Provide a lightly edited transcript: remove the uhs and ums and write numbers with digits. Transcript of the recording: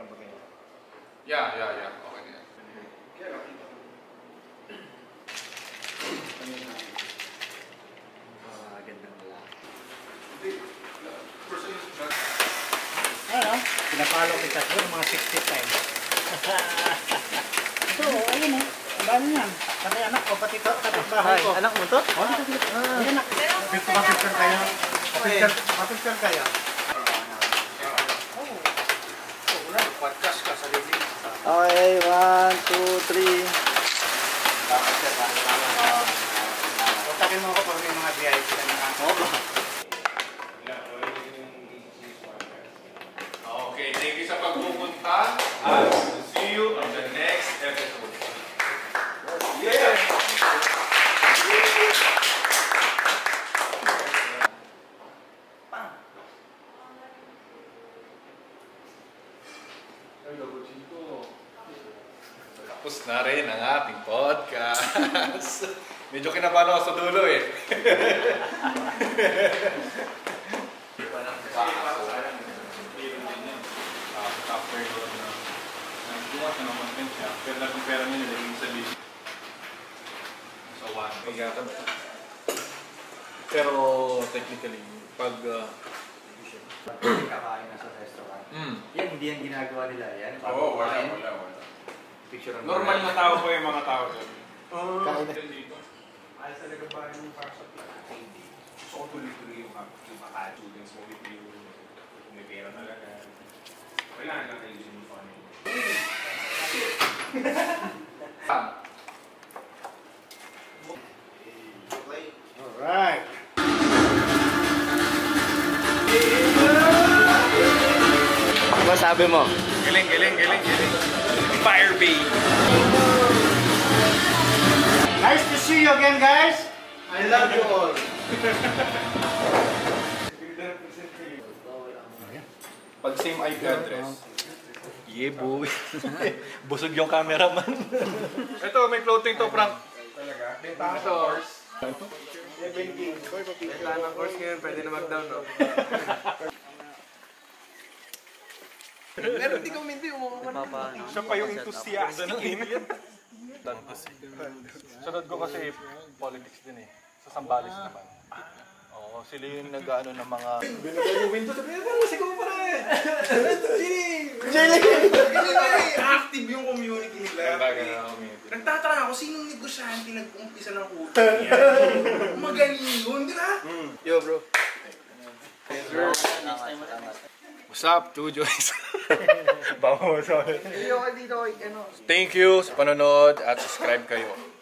lembaga. Ya, oke ya. Ano? Pinapalo kita doon mga 60 times. Ito, ayun eh. Ang dami yan. Pati anak ko, pati kapitbahay ko. Anak mo to? Oo, anak. Kapitbahay kaya. Kapitbahay kaya. Podcast ka sa living. Okay, 1, 2, 3. Dapat siya ba? Pagtakin mo ako pag may mga VIP na nakakas. Okay, thank you sa pagpupunta. I'll see you on the next episode. Yeah! Tapos na rin ang ating podcast. Medyo kinabahan ako sa dulo eh. Pero technically, pag kakain na sa restaurant, yan hindi yan ginagawa nila yan. Oo, wala. Normal na tao po yung mga tao dyan. Kain na. Ayos talaga ba yung parang sa hindi. Gusto ko tuloy-tuloy yung maka-tuloy. So, kung may pera talaga. Kailangan lang kayo yung funny. Alright. Ano sabi mo? Galing. Fire Bay. Nice to see you again, guys. I love you all. Pag same IP address. Yeah, boy. Busog yung cameraman. Ito, may clothing to, Frank. Talaga? Bentahan ng course. 17. Bentahan ng course ngayon, pwede na mag-down, no? Meron di komento yung mga siya pa yung enthusiastic in yan. Sunod ko kasi politics din eh. Sa Sambales naman. Oo, sila yung nag-ano ng mga... Binagay yung window sa pinagay mo, sigaw pa rin! Active yung community nila. Nagtataka ako, sinong negosyante nag-umpisa ng hotel niya? Magaling yun, di ba? Yo bro. What's up, 2 Joints? Bawa mo, sorry. Thank you sa panonood at subscribe kayo.